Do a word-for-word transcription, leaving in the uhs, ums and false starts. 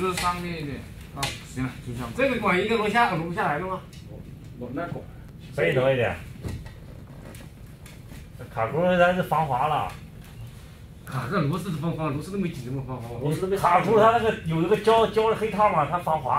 就是上面一点。好，行了，就这样。这个管一个挪下挪不下来了吗？挪那管。可以挪一点。卡锅它是防滑了。卡个螺丝是防滑，螺丝都没几这么防滑。螺丝都没。卡住它那个有一个胶胶的黑套嘛，它防滑。